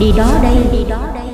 đi đó đây, đi đó đây.